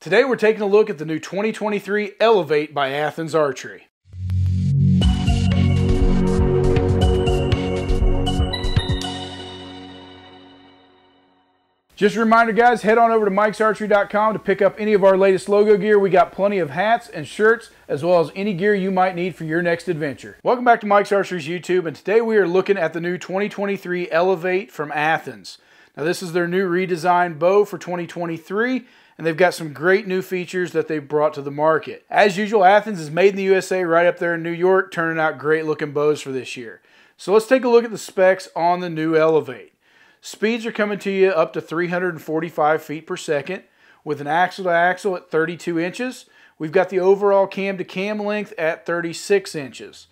Today we're taking a look at the new 2023 Elevate by Athens Archery. Just a reminder guys, head on over to mikesarchery.com to pick up any of our latest logo gear. We got plenty of hats and shirts, as well as any gear you might need for your next adventure. Welcome back to Mike's Archery's YouTube, and today we are looking at the new 2023 Elevate from Athens. Now this is their new redesigned bow for 2023, and they've got some great new features that they've brought to the market. As usual, Athens is made in the USA right up there in New York, turning out great looking bows for this year. So let's take a look at the specs on the new Elevate. Speeds are coming to you up to 345 feet per second with an axle to axle at 32 inches. We've got the overall cam to cam length at 36 inches.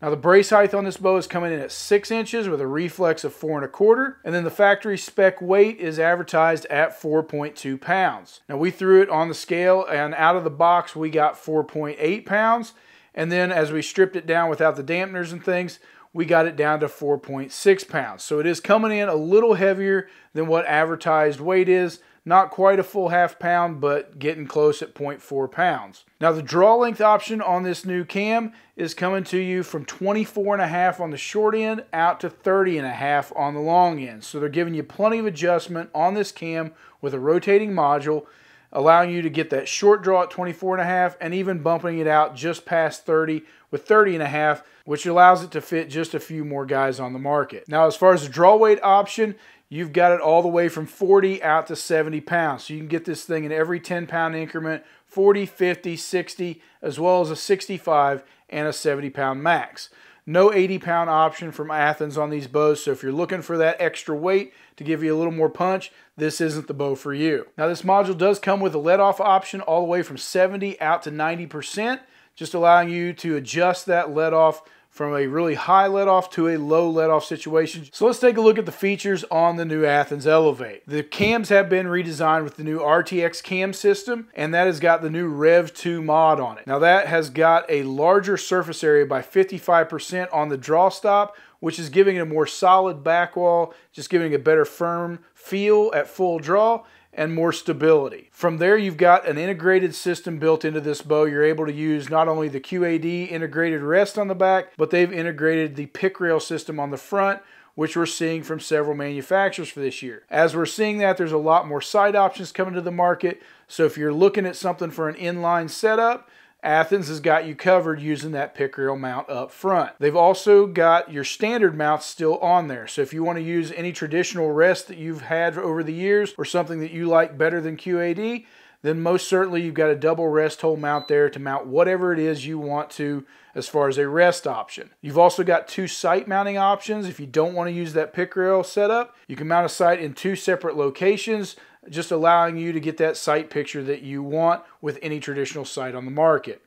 Now the brace height on this bow is coming in at 6 inches with a reflex of 4 1/4. And then the factory spec weight is advertised at 4.2 pounds. Now we threw it on the scale and out of the box we got 4.8 pounds. And then as we stripped it down without the dampeners and things, we got it down to 4.6 pounds. So it is coming in a little heavier than what advertised weight is. Not quite a full 1/2 pound, but getting close at 0.4 pounds. Now the draw length option on this new cam is coming to you from 24 1/2 on the short end out to 30 1/2 on the long end. So they're giving you plenty of adjustment on this cam with a rotating module, allowing you to get that short draw at 24 1/2 and even bumping it out just past 30 with 30 1/2, which allows it to fit just a few more guys on the market. Now, as far as the draw weight option, you've got it all the way from 40 out to 70 pounds. So you can get this thing in every 10 pound increment, 40, 50, 60, as well as a 65 and a 70 pound max. No 80 pound option from Athens on these bows, so if you're looking for that extra weight to give you a little more punch, this isn't the bow for you. Now this module does come with a let off option all the way from 70 out to 90%, just allowing you to adjust that let off from a really high let off to a low let off situation. So let's take a look at the features on the new Athens Elevate. The cams have been redesigned with the new RTX cam system, and that has got the new Rev 2 mod on it. Now that has got a larger surface area by 55% on the draw stop, which is giving it a more solid back wall, just giving it a better firm feel at full draw and more stability. From there, you've got an integrated system built into this bow. You're able to use not only the QAD integrated rest on the back, but they've integrated the pick rail system on the front, which we're seeing from several manufacturers for this year. As we're seeing that, there's a lot more sight options coming to the market. So if you're looking at something for an inline setup, Athens has got you covered using that pick rail mount up front. They've also got your standard mounts still on there. So if you want to use any traditional rest that you've had over the years or something that you like better than QAD, then most certainly you've got a double rest hole mount there to mount whatever it is you want to as far as a rest option. You've also got two sight mounting options. If you don't want to use that pick rail setup, you can mount a sight in two separate locations, just allowing you to get that sight picture that you want with any traditional sight on the market.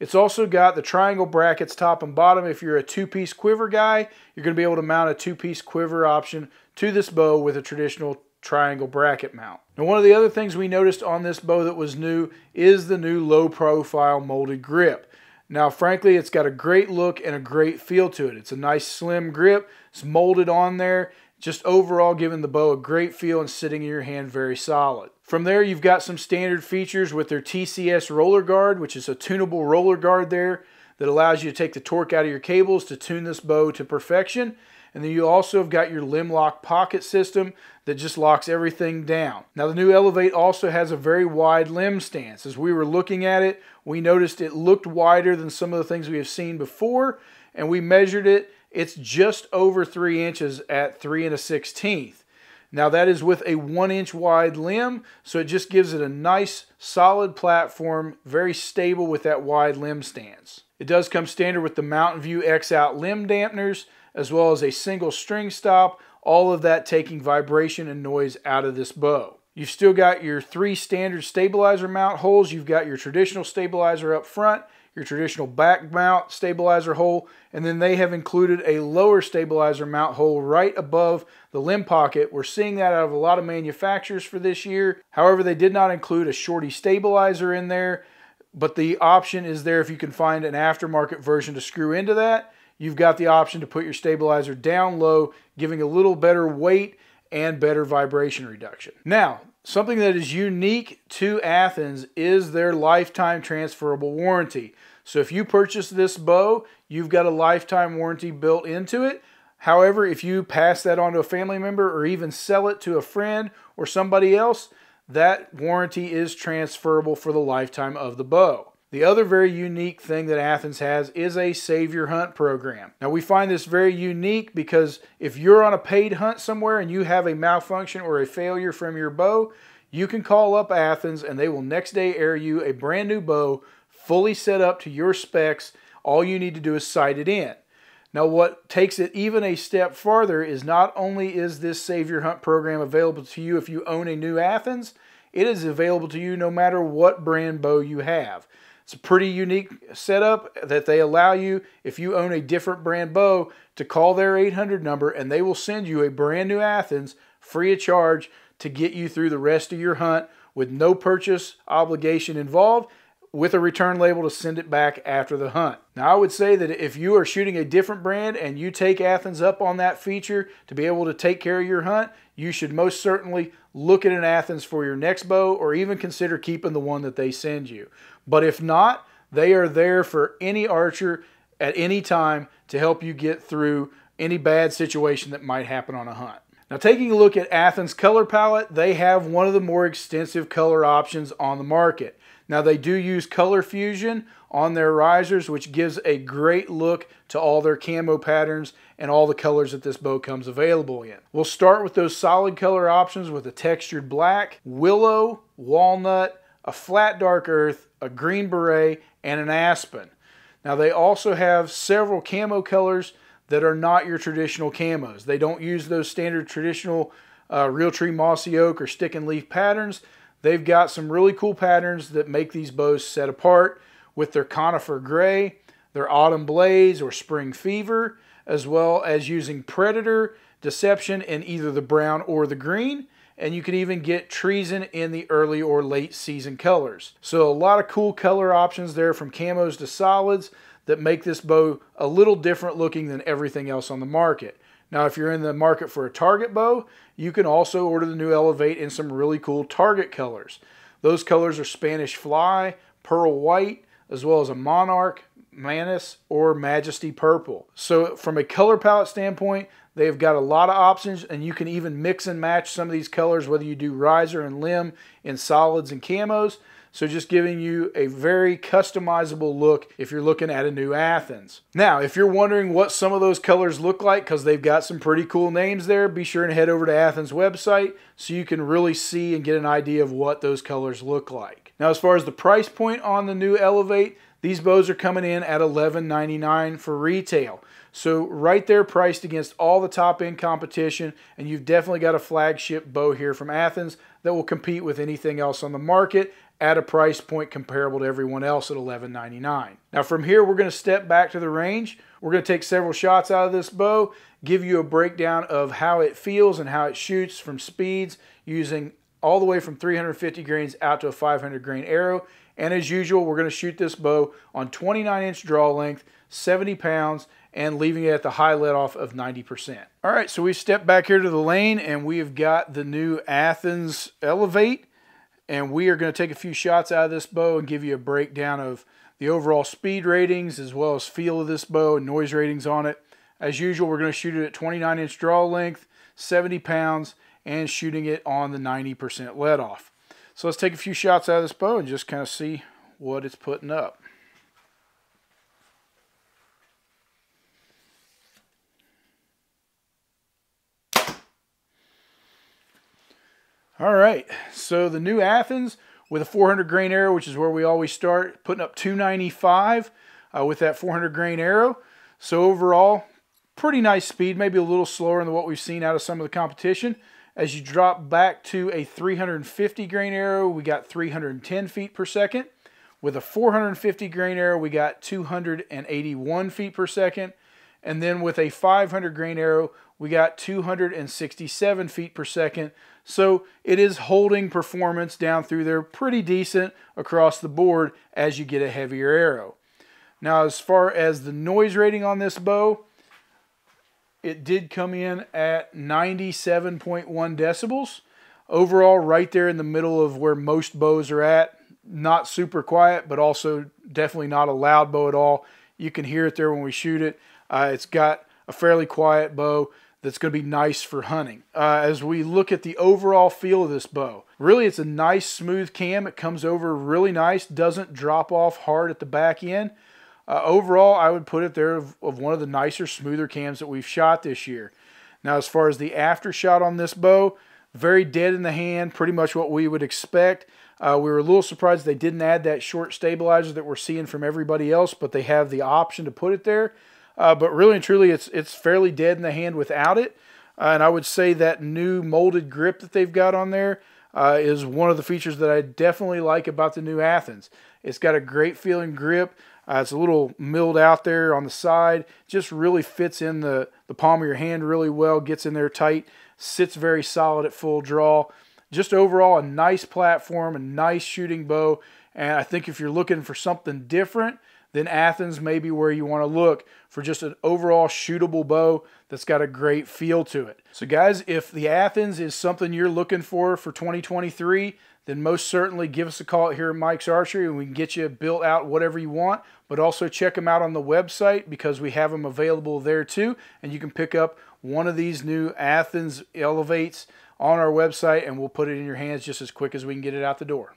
It's also got the triangle brackets top and bottom. If you're a two-piece quiver guy, you're going to be able to mount a two-piece quiver option to this bow with a traditional triangle bracket mount. Now one of the other things we noticed on this bow that was new is the new low profile molded grip. Now frankly, it's got a great look and a great feel to it. It's a nice slim grip, it's molded on there, just overall giving the bow a great feel and sitting in your hand very solid. From there, you've got some standard features with their TCS roller guard, which is a tunable roller guard there that allows you to take the torque out of your cables to tune this bow to perfection. And then you also have got your limb lock pocket system that just locks everything down. Now the new Elevate also has a very wide limb stance. As we were looking at it, we noticed it looked wider than some of the things we have seen before, and we measured it. It's just over 3 inches at 3 1/16. Now that is with a 1 inch wide limb, so it just gives it a nice solid platform, very stable with that wide limb stance. It does come standard with the Mountain View X-Out limb dampeners, as well as a single string stop, all of that taking vibration and noise out of this bow. You've still got your three standard stabilizer mount holes. You've got your traditional stabilizer up front, your traditional back mount stabilizer hole, and then they have included a lower stabilizer mount hole right above the limb pocket. We're seeing that out of a lot of manufacturers for this year. However, they did not include a shorty stabilizer in there, but the option is there if you can find an aftermarket version to screw into that. You've got the option to put your stabilizer down low, giving a little better weight and better vibration reduction. Now, Something that is unique to Athens is their lifetime transferable warranty. So if you purchase this bow, you've got a lifetime warranty built into it. However, if you pass that on to a family member or even sell it to a friend or somebody else, that warranty is transferable for the lifetime of the bow. The other very unique thing that Athens has is a Save Your Hunt program. Now we find this very unique because if you're on a paid hunt somewhere and you have a malfunction or a failure from your bow, you can call up Athens and they will next day air you a brand new bow fully set up to your specs. All you need to do is sight it in. Now what takes it even a step farther is not only is this Save Your Hunt program available to you if you own a new Athens, it is available to you no matter what brand bow you have. It's a pretty unique setup that they allow you, if you own a different brand bow, to call their 800 number and they will send you a brand new Athens free of charge to get you through the rest of your hunt with no purchase obligation involved, with a return label to send it back after the hunt. Now I would say that if you are shooting a different brand and you take Athens up on that feature to be able to take care of your hunt, you should most certainly look at an Athens for your next bow or even consider keeping the one that they send you. But if not, they are there for any archer at any time to help you get through any bad situation that might happen on a hunt. Now taking a look at Athens color palette, they have one of the more extensive color options on the market. Now they do use Color Fusion on their risers, which gives a great look to all their camo patterns and all the colors that this bow comes available in. We'll start with those solid color options with a textured black, willow, walnut, a flat dark earth, a green beret, and an aspen. Now they also have several camo colors that are not your traditional camos. They don't use those standard traditional real tree mossy oak or stick and leaf patterns. They've got some really cool patterns that make these bows set apart with their conifer gray, their Autumn Blaze or Spring Fever, as well as using Predator Deception in either the brown or the green. And you can even get Treezyn in the early or late season colors. So a lot of cool color options there from camos to solids that make this bow a little different looking than everything else on the market. Now, if you're in the market for a target bow, you can also order the new Elevate in some really cool target colors. Those colors are Spanish Fly, Pearl White, as well as a Monarch Manis or Majesty Purple. So from a color palette standpoint, they've got a lot of options, and you can even mix and match some of these colors, whether you do riser and limb in solids and camos. So just giving you a very customizable look if you're looking at a new Athens. Now, if you're wondering what some of those colors look like, because they've got some pretty cool names there, be sure and head over to Athens' website so you can really see and get an idea of what those colors look like. Now, as far as the price point on the new Elevate, these bows are coming in at $11.99 for retail. So right there priced against all the top-end competition, and you've definitely got a flagship bow here from Athens that will compete with anything else on the market at a price point comparable to everyone else at $11.99. Now from here, we're going to step back to the range. We're going to take several shots out of this bow, give you a breakdown of how it feels and how it shoots from speeds, using all the way from 350 grains out to a 500 grain arrow. And as usual, we're going to shoot this bow on 29-inch draw length, 70 pounds, and leaving it at the high let off of 90%. All right, so we step back here to the lane and we've got the new Athens Elevate. And we are going to take a few shots out of this bow and give you a breakdown of the overall speed ratings as well as feel of this bow and noise ratings on it. As usual, we're going to shoot it at 29-inch draw length, 70 pounds, and shooting it on the 90% let off. So let's take a few shots out of this bow and just kind of see what it's putting up. All right, so the new Athens with a 400 grain arrow, which is where we always start, putting up 295 with that 400 grain arrow. So overall, pretty nice speed, maybe a little slower than what we've seen out of some of the competition. As you drop back to a 350 grain arrow, we got 310 feet per second. With a 450 grain arrow, we got 281 feet per second. And then with a 500 grain arrow, we got 267 feet per second. So it is holding performance down through there pretty decent across the board as you get a heavier arrow. Now, as far as the noise rating on this bow, it did come in at 97.1 decibels. Overall, right there in the middle of where most bows are at. Not super quiet, but also definitely not a loud bow at all. You can hear it there when we shoot it. It's got a fairly quiet bow that's going to be nice for hunting. As we look at the overall feel of this bow, really it's a nice smooth cam. It comes over really nice, doesn't drop off hard at the back end. Overall, I would put it there of one of the nicer, smoother cams that we've shot this year. Now, as far as the aftershot on this bow, very dead in the hand, pretty much what we would expect. We were a little surprised they didn't add that short stabilizer that we're seeing from everybody else, but they have the option to put it there. But really and truly, it's fairly dead in the hand without it. And I would say that new molded grip that they've got on there is one of the features that I definitely like about the new Athens. It's got a great feeling grip. It's a little milled out there on the side. Just really fits in the palm of your hand really well, gets in there tight, sits very solid at full draw. Just overall, a nice platform, a nice shooting bow. And I think if you're looking for something different, then Athens may be where you want to look for just an overall shootable bow that's got a great feel to it. So guys, if the Athens is something you're looking for 2023, then most certainly give us a call here at Mike's Archery and we can get you built out whatever you want, but also check them out on the website because we have them available there too. And you can pick up one of these new Athens Elevates on our website and we'll put it in your hands just as quick as we can get it out the door.